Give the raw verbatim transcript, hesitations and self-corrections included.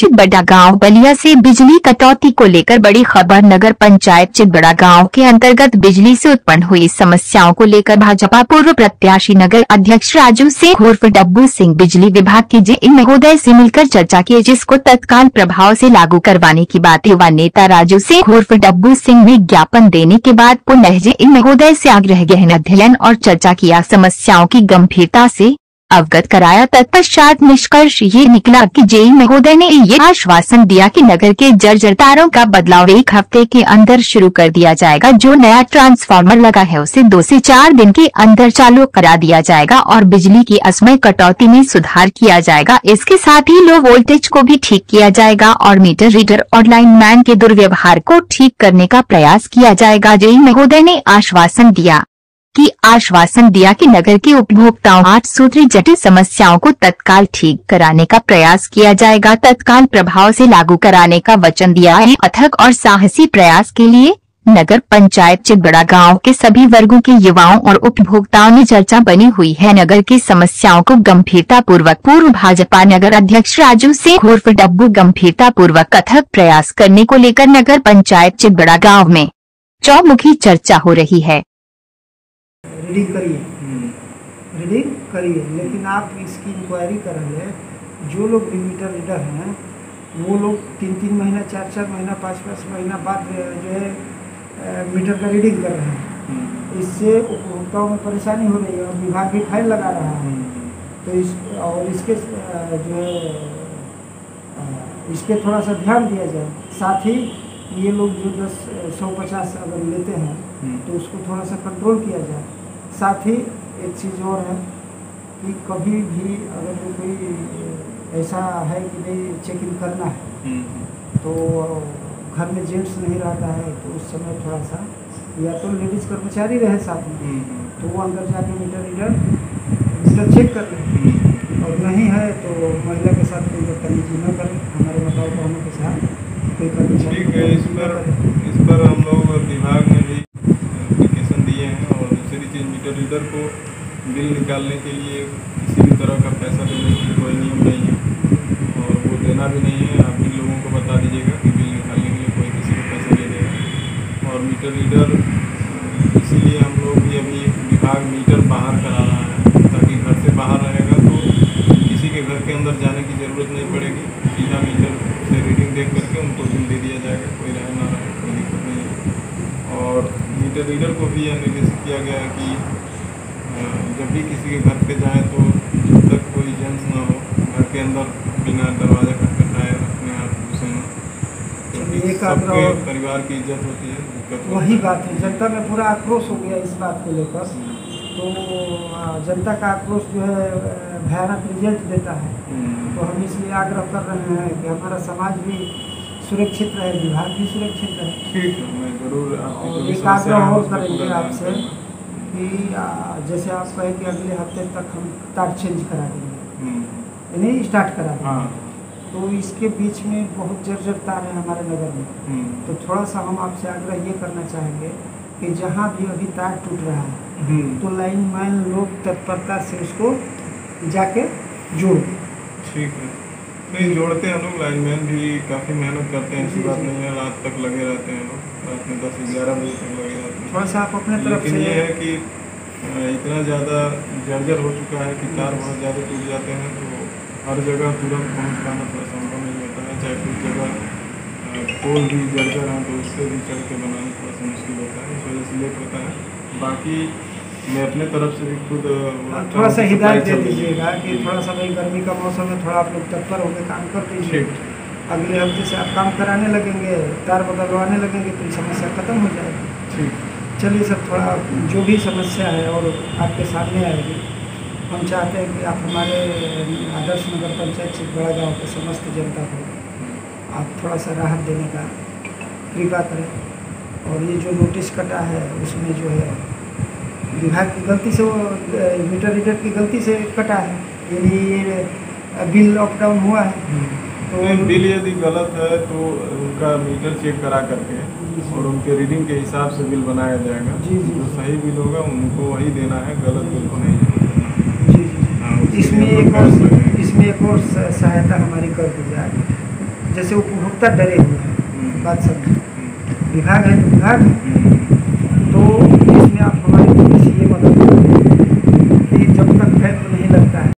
चितबड़ागांव बलिया से बिजली कटौती को लेकर बड़ी खबर। नगर पंचायत चितबड़ागांव के अंतर्गत बिजली से उत्पन्न हुई समस्याओं को लेकर भाजपा पूर्व प्रत्याशी नगर अध्यक्ष राजू सिंह उर्फ डब्बू सिंह बिजली विभाग के जे ई महोदय से मिलकर चर्चा की, जिसको तत्काल प्रभाव से लागू करवाने की बात युवा नेता राजू सिंह उर्फ डब्बू सिंह ने ज्ञापन देने के बाद पुनः जे ई महोदय से आग्रह गहन अध्ययन और चर्चा किया, समस्याओं की गंभीरता से अवगत कराया। तत्पश्चात निष्कर्ष ये निकला कि जे ई महोदय ने ये आश्वासन दिया कि नगर के जर्जर तारों का बदलाव एक हफ्ते के अंदर शुरू कर दिया जाएगा, जो नया ट्रांसफार्मर लगा है उसे दो से चार दिन के अंदर चालू करा दिया जाएगा और बिजली की असमय कटौती में सुधार किया जाएगा। इसके साथ ही लो वोल्टेज को भी ठीक किया जाएगा और मीटर रीडर और लाइनमैन के दुर्व्यवहार को ठीक करने का प्रयास किया जाएगा। जे ई महोदय ने आश्वासन दिया कि आश्वासन दिया कि नगर के उपभोक्ताओं आठ सूत्री जटिल समस्याओं को तत्काल ठीक कराने का प्रयास किया जाएगा, तत्काल प्रभाव से लागू कराने का वचन दिया है। अथक और साहसी प्रयास के लिए नगर पंचायत चितबड़ागांव के सभी वर्गों के युवाओं और उपभोक्ताओं ने चर्चा बनी हुई है। नगर की समस्याओं को गंभीरता पूर्वक पूर्व भाजपा नगर अध्यक्ष राजू सिंह उर्फ डब्बू गंभीरता पूर्वक अथक प्रयास करने को लेकर नगर पंचायत चितबड़ागांव में चौमुखी चर्चा हो रही है। रीडिंग करिए रीडिंग करिए लेकिन आप इसकी इंक्वायरी करेंगे। जो लोग मीटर रीडर हैं वो लोग तीन तीन महीना चार चार महीना पाँच पाँच महीना बाद जो है मीटर का रीडिंग कर रहे हैं। इससे उपभोक्ताओं में परेशानी हो रही है और विभाग भी फाइल लगा रहा है। तो इस और इसके जो है इस पर थोड़ा सा ध्यान दिया जाए। साथ ही ये लोग जो दस सौ पचास अगर लेते हैं तो उसको थोड़ा सा कंट्रोल किया जाए। साथ ही एक चीज़ और है कि कभी भी अगर कोई ऐसा है कि नहीं चेक इन करना है तो घर में जेंट्स नहीं रहता है तो उस समय थोड़ा सा या तो लेडीज़ कर्मचारी रहे साथ में तो वो अंदर जाके मीटर रीडर मीटर चेक कर लें, और नहीं है तो महिला के साथ कोई गलतफहमी न करें। हमारे बताओ तो हमें के साथ ठीक है। इस पर इस पर हम लोग विभाग में भी एप्लीकेशन दिए हैं। और दूसरी चीज़ मीटर रीडर को बिल निकालने के लिए किसी भी तरह का पैसा देने की कोई नियम नहीं है और वो देना भी नहीं है। आप इन लोगों को बता दीजिएगा कि बिल निकालने के लिए कोई किसी को पैसा दे देगा। और मीटर रीडर इसीलिए हम लोग भी अभी विभाग मीटर बाहर करा रहा है ताकि घर से बाहर रहेगा तो किसी के घर के अंदर जाने की ज़रूरत नहीं पड़ेगी। सीधा मीटर रीडिंग देख करके उनको बिल दे दिया जाएगा, कोई रहे ना रहे कोई दिक्कत नहीं है। और मीटर रीडर को भी यह निर्देशित किया गया है कि जब भी किसी के घर पे जाए तो जब तक कोई जेंट्स ना हो घर के अंदर बिना दरवाजा खटखटाए अपने आप घुसे ना, सबके परिवार की इज्जत होती है, दिक्कत होती है। वही बात है, जनता में पूरा आक्रोश हो गया इस बात को लेकर। तो जनता का आक्रोश जो है भयानक रिजल्ट देता है। तो हम इसलिए आग्रह कर रहे हैं कि हमारा समाज भी सुरक्षित रहे, विभाग भी सुरक्षित रहे। ठीक है, मैं जरूर आपकी एक आग्रह और करेंगे आपसे कि जैसे आप कहें कि अगले हफ्ते तक हम तार चेंज करा देंगे, यानी स्टार्ट करा देंगे। तो इसके बीच में बहुत जर्जर तार है हमारे नगर में। तो थोड़ा सा हम आपसे आग्रह ये करना चाहेंगे कि जहाँ भी अभी तार टूट रहा है तो लाइन मैन लोग तत्परता से उसको जाके जोड़ें। ठीक है, नहीं जोड़ते हैं लोग, लाइन मैन भी काफ़ी मेहनत करते हैं, ऐसी बात नहीं है। रात तक लगे रहते हैं लोग, रात में दस ग्यारह बजे तक लगे रहते हैं। थोड़ा सा आप अपने तरफ से ये है कि इतना ज़्यादा जर्जर हो चुका है कि तार बहुत ज़्यादा टूट जाते हैं तो हर जगह तुरंत पहुँच पाना थोड़ा संभव नहीं होता है। चाहे कुछ जगह कोई भी जर्जर है तो उससे भी चल के बनाना थोड़ा सा मुश्किल होता है, इस वजह से लेट होता है। बाकी मैं अपने तरफ से भी खुद थोड़ा सा हिदायत दे दीजिएगा कि थोड़ा सा भाई गर्मी का मौसम है, थोड़ा आप लोग तत्पर होकर काम कर दीजिए। अगले हफ्ते से आप काम कराने लगेंगे, तार बदलवाने लगेंगे तो समस्या खत्म हो जाएगी। ठीक, चलिए सर, थोड़ा जो भी समस्या है और आपके सामने आएगी हम चाहते हैं कि आप हमारे आदर्श नगर पंचायत चितबड़ागांव के समस्त जनता को आप थोड़ा सा राहत देने का कृपा करें। और ये जो नोटिस कटा है उसमें जो है विभाग की गलती से वो मीटर रीडर की गलती से कटा है, यानी ये बिल लॉकडाउन हुआ है। तो बिल यदि गलत है तो उनका मीटर चेक करा करके और उनके रीडिंग के हिसाब से बिल बनाया जाएगा। जी जी, जो सही बिल होगा उनको वही देना है, गलत बिल को नहीं। जी जी, इसमें एक और इसमें एक और सहायता हमारी कर दी जाएगी जैसे उपभोक्ता डरे हुए हैं, बात समझ, विभाग है तो विभाग है,